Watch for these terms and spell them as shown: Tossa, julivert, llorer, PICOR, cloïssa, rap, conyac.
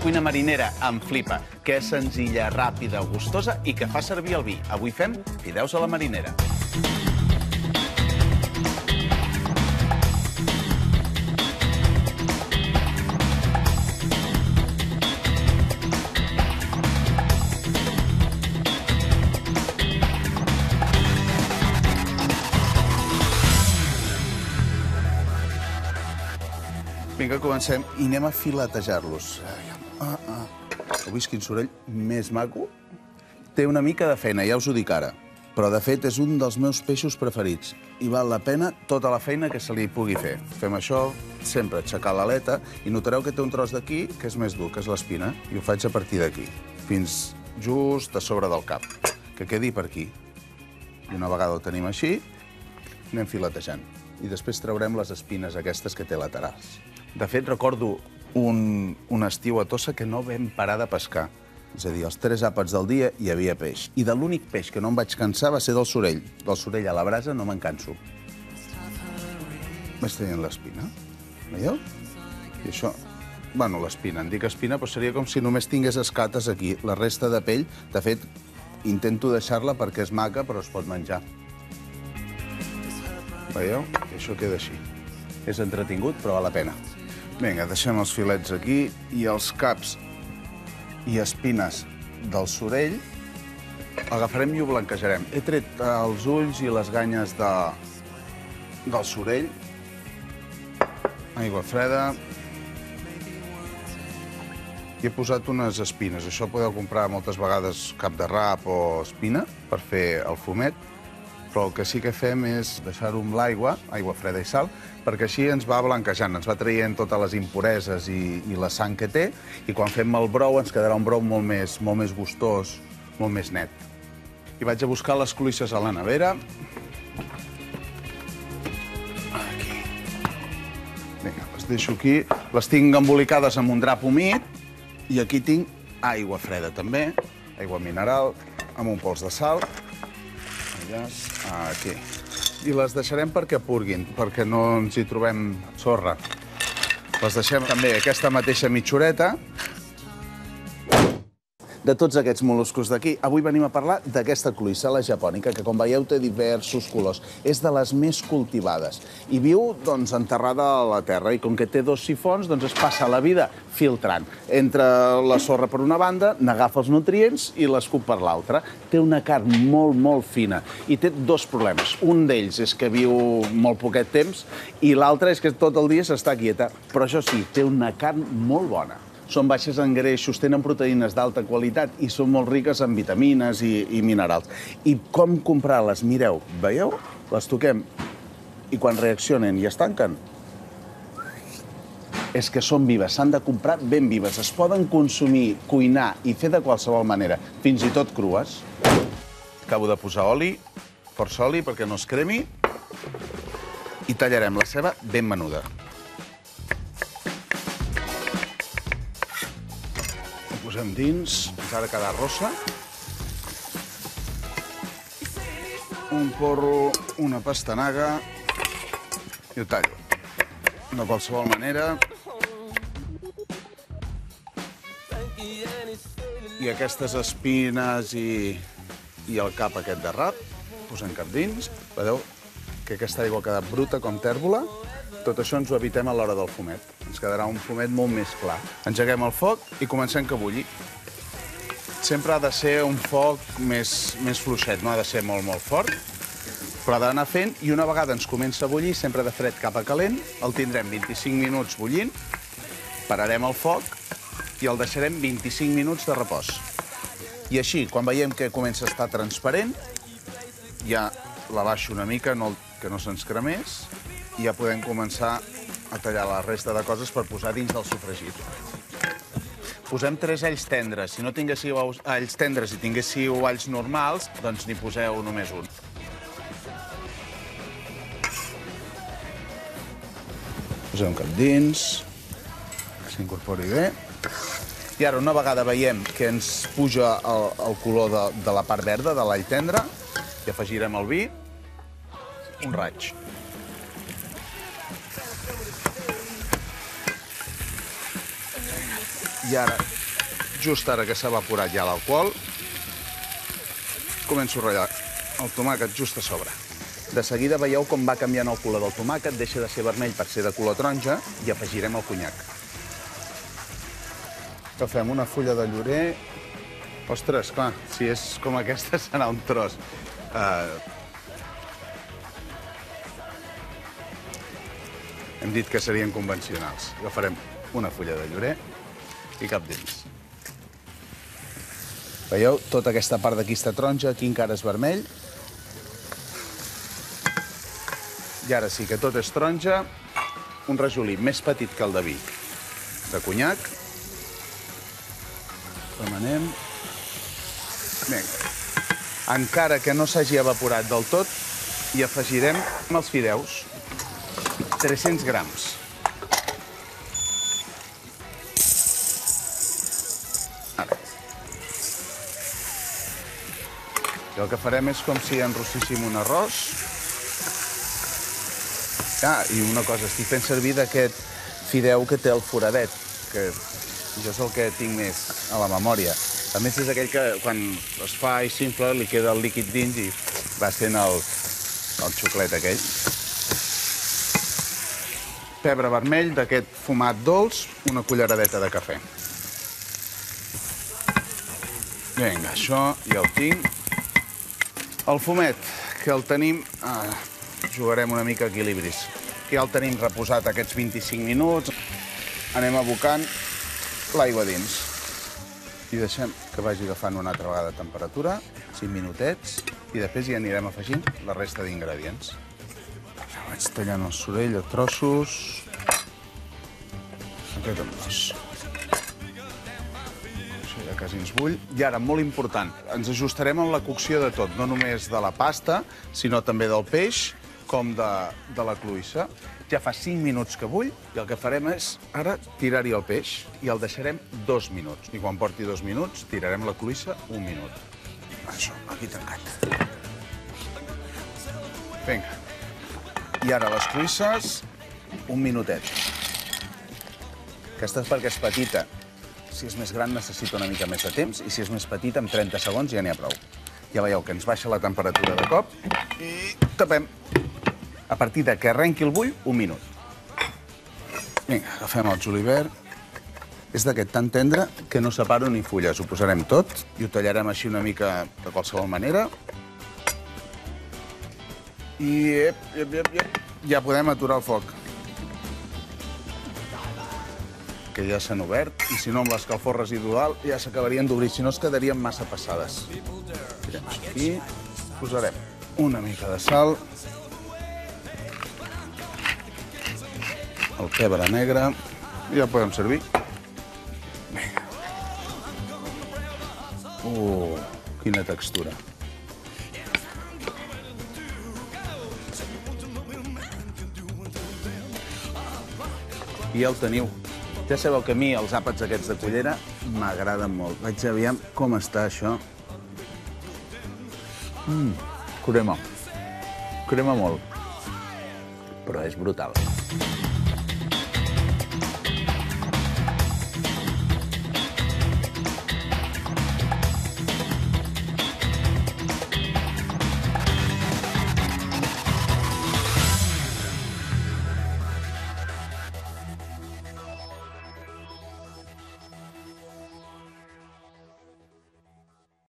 cuina marinera amb flipa, que és senzilla, ràpida, gustosa i que fa servir el vi. Avui fem fideus a la marinera. Vinga, comencem i anem a filetejar-los. Heu vist quin sorell més maco? Té una mica de feina, ja us ho dic ara. Però, de fet, és un dels meus peixos preferits. I val la pena tota la feina que se li pugui fer. Fem això, sempre aixecar l'aleta, i notareu que té un tros d'aquí que és més dur, que és l'espina, i ho faig a partir d'aquí, fins just a sobre del cap, que quedi per aquí. I una vegada ho tenim així, anem filetejant. I després traurem les espines aquestes que té laterals. De fet, recordo un estiu a Tossa que no vam parar de pescar. És a dir, els 3 àpats del dia hi havia peix. I de l'únic peix que no em vaig cansar va ser del sorell. Del sorell a la brasa no me'n canso. Vaig traient l'espina. Veieu? I això... Bueno, l'espina. En dic espina, però seria com si només tingués escates aquí. La resta de pell, de fet, intento deixar-la perquè és maca, però es pot menjar. Veieu? I això queda així. És entretingut, però val la pena. Vinga, deixem els filets aquí i els caps i espines del sorell agafarem i ho blanquejarem. He tret els ulls i les ganyes del sorell. Aigua freda. I he posat unes espines. Això podeu comprar moltes vegades cap de rap o espina per fer el fumet. Però el que sí que fem és deixar-ho amb l'aigua, aigua freda i sal, perquè així ens va blanquejant, ens va traient totes les impureses i la sang que té, i quan fem el brou ens quedarà un brou molt més gustós, molt més net. I vaig a buscar les cloïsses a la nevera. Aquí. Vinga, les deixo aquí. Les tinc embolicades amb un drap humit, i aquí tinc aigua freda també, aigua mineral, amb un pols de sal. Aquí. I les deixarem perquè purguin, perquè no ens hi trobem sorra. Les deixem també aquesta mateixa mitjoreta. De tots aquests mol·luscos d'aquí, avui venim a parlar d'aquesta cloïssa, la japònica, que, com veieu, té diversos colors. És de les més cultivades. I viu, doncs, enterrada a la terra. I com que té 2 sifons, doncs es passa la vida filtrant. Entra la sorra per una banda, n'agafa els nutrients i l'escup per l'altra. Té una carn molt fina. I té 2 problemes. Un d'ells és que viu molt poquet temps i l'altre és que tot el dia s'està quieta. Però això sí, té una carn molt bona. Són baixes en greixos, tenen proteïnes d'alta qualitat i són molt riques en vitamines i minerals. I com comprar-les? Mireu, veieu? Les toquem i quan reaccionen i es tanquen, és que són vives, s'han de comprar ben vives. Es poden consumir, cuinar i fer de qualsevol manera, fins i tot crues. Acabo de posar oli, força oli perquè no es cremi, i tallarem la ceba ben menuda. Posem dins, que ara quedarà rossa. Un porro, una pastanaga, i ho tallo. De qualsevol manera. I aquestes espines i el cap aquest de rap, posem cap dins. Veieu que aquesta aigua ha quedat bruta com tèrbola. Tot això ens ho evitem a l'hora del fumet. Ens quedarà un fumet molt més clar. Engeguem el foc i comencem que bulli. Sempre ha de ser un foc més fluixet, no ha de ser molt fort, però ha d'anar fent, i una vegada ens comença a bullir, sempre de fred cap a calent, el tindrem 25 minuts bullint, pararem el foc i el deixarem 25 minuts de repòs. I així, quan veiem que comença a estar transparent, ja la baixo una mica, que no se'ns cremés, i ja podem començar a tallar la resta de coses per posar dins del sofregit. Posem 3 alls tendres. Si no tinguéssiu alls tendres i tinguéssiu alls normals, doncs n'hi poseu només un. Posem cap dins, que s'incorpori bé. I ara, una vegada veiem que ens puja el color de la part verda, de l'all tendre, i afegirem el vi, un raig. I ara just ara que s'ha evaporat ja l'alcohol, començo a ratllar el tomàquet just a sobre. De seguida veieu com va canviant el color del tomàquet, deixa de ser vermell per ser de color taronja i afegirem el conyac. Agafem una fulla de llorer. Ostres, clar, si és com aquesta serà un tros. Hem dit que serien convencionals. Agafarem una fulla de llorer i cap dins. Veieu? Tota aquesta part d'aquí està taronja, aquí encara és vermell. I ara sí que tot és taronja. Un rajolí més petit que el de vi, de conyac. Remenem. Vinga. Encara que no s'hagi evaporat del tot, hi afegirem els fideus. 300 grams. Ara. I el que farem és com si enrossíssim un arròs. Ah, i una cosa, estic fent servir d'aquest fideu que té el foradet, que jo és el que tinc més a la memòria. A més, és aquell que quan es fa i s'infla li queda el líquid dins i va sent el xuclet aquell. Pebre vermell d'aquest fumat dolç, una culleradeta de cafè. Vinga, això ja ho tinc. El fumet, que el tenim... Jugarem una mica equilibris. Aquí ja el tenim reposat aquests 25 minuts. Anem abocant l'aigua dins. I deixem que vagi agafant una altra vegada temperatura, 5 minutets, i després hi anirem afegint la resta d'ingredients. Vaig tallant el sorell a trossos. Aquest amb dos. Això ja quasi ens bull. I ara, molt important, ens ajustarem en la cocció de tot, no només de la pasta, sinó també del peix, com de la cloïssa. Ja fa 5 minuts que bull, i el que farem és ara tirar-hi el peix, i el deixarem 2 minuts. I quan porti 2 minuts, tirarem la cloïssa 1 minut. Això, aquí tancat. Vinga. I ara les cloïsses, un minutet. Aquesta és perquè és petita. Si és més gran necessita una mica més de temps i si és més petita, en 30 segons ja n'hi ha prou. Ja veieu que ens baixa la temperatura de cop i tapem. A partir de que arrenqui el bull, un minut. Vinga, agafem el julivert. És d'aquest tan tendre que no separo ni fulles. Ho posarem tot i ho tallarem així una mica de qualsevol manera. I ja podem aturar el foc. Que ja s'han obert, i si no, amb l'escalfor residual ja s'acabarien d'obrir, si no es quedarien massa passades. Aquí posarem una mica de sal, el pebre negre, i ja podem servir. Vinga. Quina textura. I ja el teniu. Ja sabeu que a mi els àpats aquests de cullera m'agraden molt. Vaig aviam com està això. Crema. Crema molt. Però és brutal.